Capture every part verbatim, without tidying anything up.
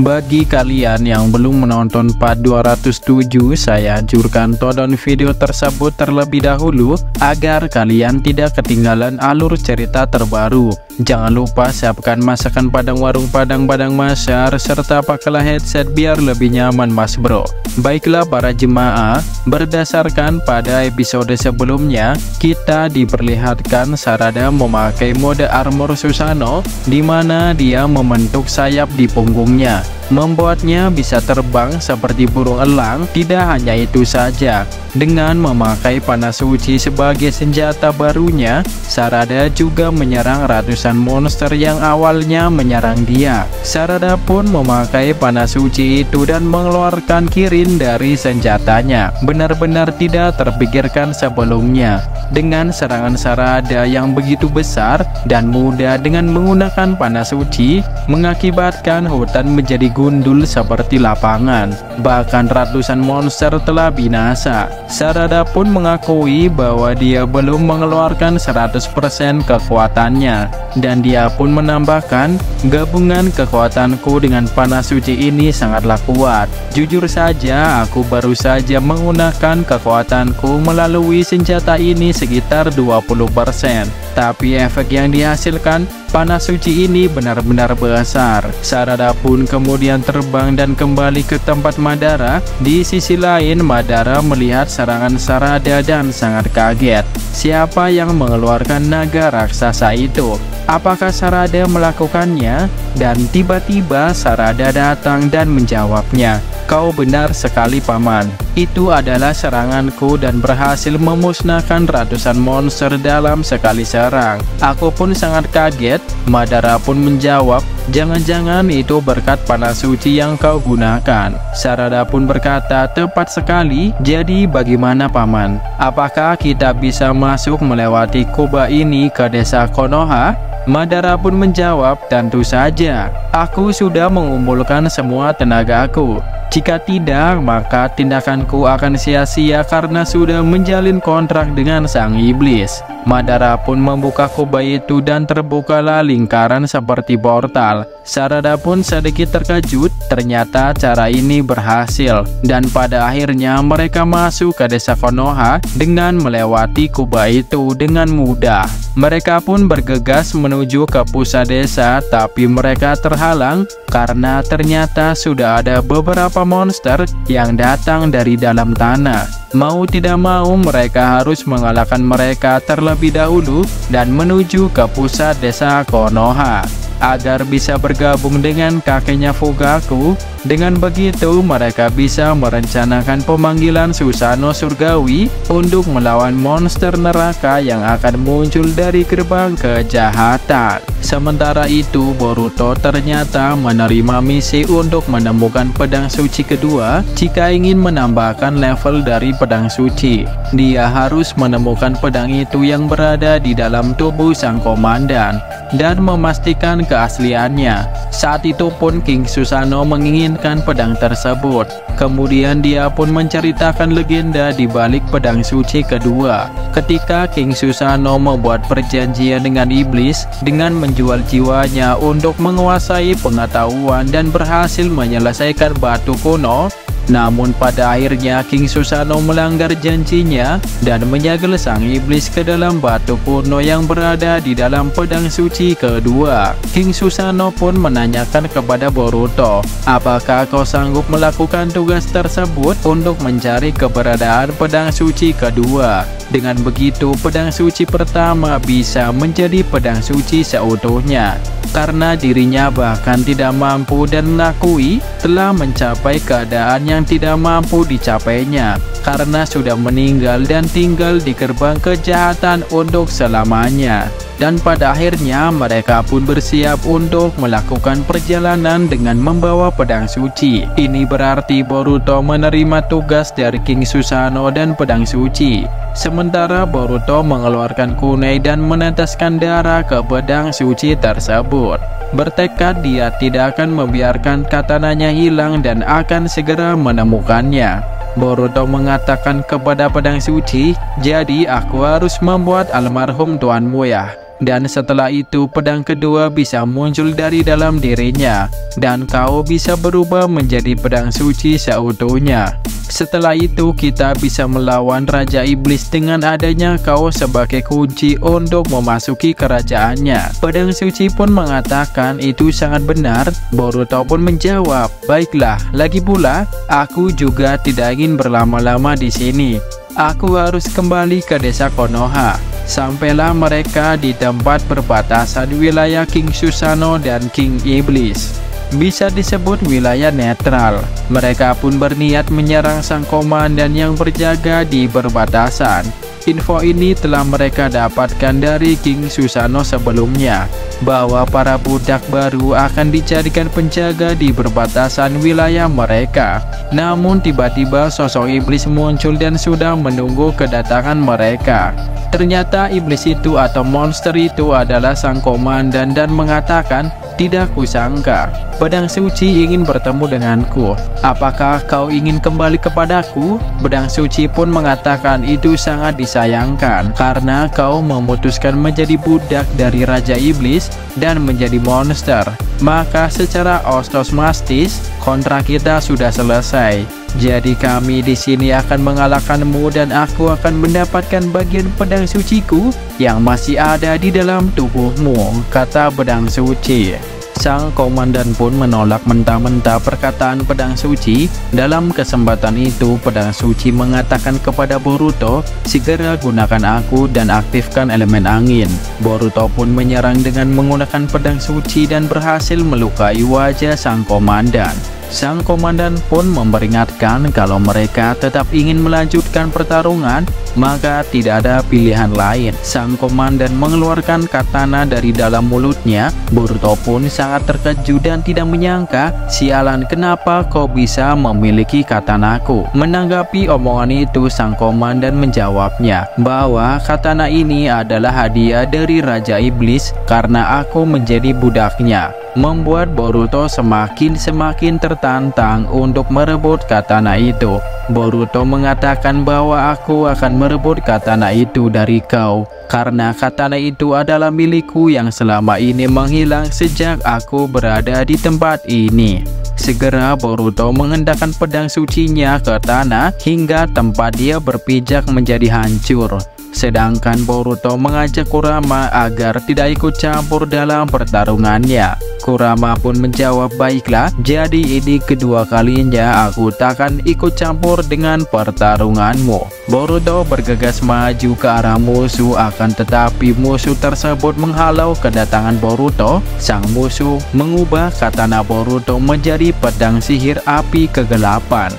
Bagi kalian yang belum menonton part dua ratus tujuh, saya anjurkan tonton video tersebut terlebih dahulu agar kalian tidak ketinggalan alur cerita terbaru. Jangan lupa siapkan masakan padang warung padang-padang masyar serta pakailah headset biar lebih nyaman mas bro. Baiklah para jemaah, berdasarkan pada episode sebelumnya, kita diperlihatkan Sarada memakai mode armor Susanoo, di mana dia membentuk sayap di punggungnya, membuatnya bisa terbang seperti burung elang. Tidak hanya itu saja, dengan memakai panas suci sebagai senjata barunya, Sarada juga menyerang ratusan monster yang awalnya menyerang dia. Sarada pun memakai panas suci itu dan mengeluarkan kirin dari senjatanya. Benar-benar tidak terpikirkan sebelumnya. Dengan serangan Sarada yang begitu besar dan mudah dengan menggunakan panas suci, mengakibatkan hutan menjadi gundul seperti lapangan. Bahkan ratusan monster telah binasa. Sarada pun mengakui bahwa dia belum mengeluarkan seratus persen kekuatannya, dan dia pun menambahkan, gabungan kekuatanku dengan panas suci ini sangatlah kuat. Jujur saja, aku baru saja menggunakan kekuatanku melalui senjata ini sekitar dua puluh persen, tapi efek yang dihasilkan panas suci ini benar-benar besar. Sarada pun kemudian terbang dan kembali ke tempat Madara. Di sisi lain, Madara melihat serangan Sarada dan sangat kaget. Siapa yang mengeluarkan naga raksasa itu? Apakah Sarada melakukannya? Dan tiba-tiba Sarada datang dan menjawabnya, "Kau benar sekali paman. Itu adalah seranganku dan berhasil memusnahkan ratusan monster dalam sekali serang." Aku pun sangat kaget. Madara pun menjawab, "Jangan-jangan itu berkat panas suci yang kau gunakan." Sarada pun berkata, "Tepat sekali. Jadi bagaimana paman? Apakah kita bisa masuk melewati kubah ini ke desa Konoha?" Madara pun menjawab, "Tentu saja. Aku sudah mengumpulkan semua tenagaku. Jika tidak, maka tindakanku akan sia-sia karena sudah menjalin kontrak dengan sang iblis." Madara pun membuka kubah itu dan terbukalah lingkaran seperti portal. Sarada pun sedikit terkejut, ternyata cara ini berhasil, dan pada akhirnya mereka masuk ke desa Konoha dengan melewati kubah itu dengan mudah. Mereka pun bergegas menuju ke pusat desa, tapi mereka terhalang karena ternyata sudah ada beberapa monster yang datang dari dalam tanah. Mau tidak mau, mereka harus mengalahkan mereka terlebih dahulu dan menuju ke pusat desa Konoha agar bisa bergabung dengan kakeknya Fugaku. Dengan begitu, mereka bisa merencanakan pemanggilan Susanoo surgawi untuk melawan monster neraka yang akan muncul dari gerbang kejahatan. Sementara itu, Boruto ternyata menerima misi untuk menemukan pedang suci kedua. Jika ingin menambahkan level dari pedang suci, dia harus menemukan pedang itu yang berada di dalam tubuh sang komandan dan memastikan keasliannya. Saat itu pun King Susanoo menginginkan pedang tersebut. Kemudian dia pun menceritakan legenda di balik pedang suci kedua. Ketika King Susanoo membuat perjanjian dengan iblis dengan menjual jiwanya untuk menguasai pengetahuan dan berhasil menyelesaikan batu kuno, namun pada akhirnya King Susanoo melanggar janjinya dan menyegel sang iblis ke dalam batu kuno yang berada di dalam pedang suci kedua. King Susanoo pun menanyakan kepada Boruto, "Apakah kau sanggup melakukan tugas tersebut untuk mencari keberadaan pedang suci kedua?" Dengan begitu, pedang suci pertama bisa menjadi pedang suci seutuhnya, karena dirinya bahkan tidak mampu dan mengakui telah mencapai keadaan yang tidak mampu dicapainya karena sudah meninggal dan tinggal di gerbang kejahatan untuk selamanya. Dan pada akhirnya mereka pun bersiap untuk melakukan perjalanan dengan membawa pedang suci. Ini berarti Boruto menerima tugas dari King Susanoo dan pedang suci. Sementara Boruto mengeluarkan kunai dan meneteskan darah ke pedang suci tersebut. Bertekad dia tidak akan membiarkan katananya hilang dan akan segera menemukannya. Boruto mengatakan kepada pedang suci, "Jadi aku harus membuat almarhum tuanmu ya?" Dan setelah itu pedang kedua bisa muncul dari dalam dirinya, dan kau bisa berubah menjadi pedang suci seutuhnya. Setelah itu kita bisa melawan Raja Iblis dengan adanya kau sebagai kunci untuk memasuki kerajaannya. Pedang suci pun mengatakan itu sangat benar. Boruto pun menjawab, baiklah, lagi pula aku juga tidak ingin berlama-lama di sini. Aku harus kembali ke desa Konoha. Sampailah mereka di tempat perbatasan wilayah King Susanoo dan King Iblis. Bisa disebut wilayah netral. Mereka pun berniat menyerang sang komandan yang berjaga di perbatasan. Info ini telah mereka dapatkan dari King Susanoo sebelumnya, bahwa para budak baru akan dijadikan penjaga di perbatasan wilayah mereka. Namun tiba-tiba sosok iblis muncul dan sudah menunggu kedatangan mereka. Ternyata iblis itu atau monster itu adalah sang komandan dan mengatakan, tidak kusangka pedang suci ingin bertemu denganku. Apakah kau ingin kembali kepadaku? Pedang suci pun mengatakan itu sangat disayangkan karena kau memutuskan menjadi budak dari Raja Iblis dan menjadi monster. Maka secara otomatis kontrak kita sudah selesai. Jadi kami di sini akan mengalahkanmu dan aku akan mendapatkan bagian pedang suciku yang masih ada di dalam tubuhmu, kata pedang suci. Sang komandan pun menolak mentah-mentah perkataan pedang suci. Dalam kesempatan itu, pedang suci mengatakan kepada Boruto, segera gunakan aku dan aktifkan elemen angin. Boruto pun menyerang dengan menggunakan pedang suci dan berhasil melukai wajah sang komandan. Sang komandan pun memperingatkan kalau mereka tetap ingin melanjutkan pertarungan, maka tidak ada pilihan lain. Sang komandan mengeluarkan katana dari dalam mulutnya. Boruto pun sangat terkejut dan tidak menyangka, sialan, kenapa kau bisa memiliki katanaku? Menanggapi omongan itu, sang komandan menjawabnya bahwa katana ini adalah hadiah dari Raja Iblis karena aku menjadi budaknya. Membuat Boruto semakin-semakin tertantang untuk merebut katana itu. Boruto mengatakan bahwa aku akan merebut katana itu dari kau, karena katana itu adalah milikku yang selama ini menghilang sejak aku berada di tempat ini. Segera Boruto mengendakkan pedang sucinya ke tanah hingga tempat dia berpijak menjadi hancur. Sedangkan Boruto mengajak Kurama agar tidak ikut campur dalam pertarungannya. Kurama pun menjawab, baiklah, jadi ini kedua kalinya aku takkan ikut campur dengan pertarunganmu. Boruto bergegas maju ke arah musuh, akan tetapi musuh tersebut menghalau kedatangan Boruto. Sang musuh mengubah katana Boruto menjadi pedang sihir api kegelapan.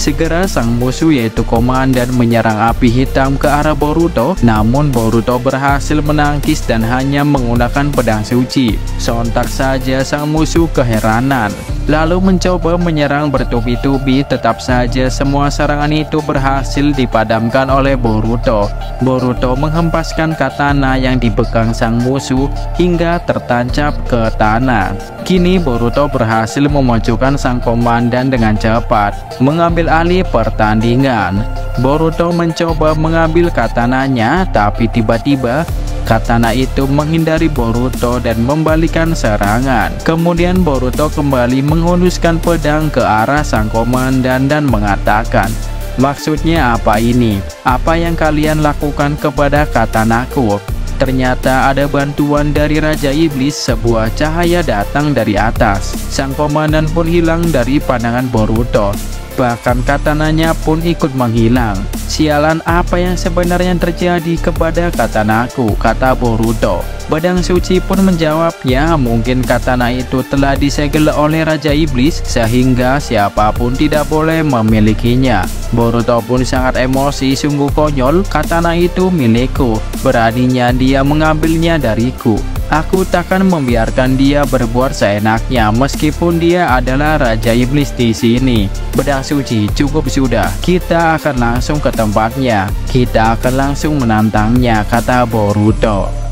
Segera sang musuh yaitu komandan menyerang api hitam ke arah Boruto. Namun Boruto berhasil menangkis dan hanya menggunakan pedang suci. Sontak saja sang musuh keheranan, lalu mencoba menyerang bertubi-tubi. Tetap saja semua serangan itu berhasil dipadamkan oleh Boruto. Boruto menghempaskan katana yang dipegang sang musuh hingga tertancap ke tanah. Kini Boruto berhasil memojokkan sang komandan dengan cepat, mengambil alih pertandingan. Boruto mencoba mengambil katananya, tapi tiba-tiba katana itu menghindari Boruto dan membalikan serangan. Kemudian Boruto kembali menghunuskan pedang ke arah sang komandan dan mengatakan, maksudnya apa ini? Apa yang kalian lakukan kepada katanaku? Ternyata ada bantuan dari Raja Iblis, sebuah cahaya datang dari atas. Sang komandan pun hilang dari pandangan Boruto. Bahkan katananya pun ikut menghilang. Sialan, apa yang sebenarnya terjadi kepada katanaku, kata Boruto. Pedang suci pun menjawab, ya mungkin katana itu telah disegel oleh Raja Iblis sehingga siapapun tidak boleh memilikinya. Boruto pun sangat emosi, sungguh konyol, katana itu milikku. Beraninya dia mengambilnya dariku. Aku takkan membiarkan dia berbuat seenaknya meskipun dia adalah Raja Iblis di sini. Pedang suci, cukup sudah. Kita akan langsung ke tempatnya. Kita akan langsung menantangnya, kata Boruto.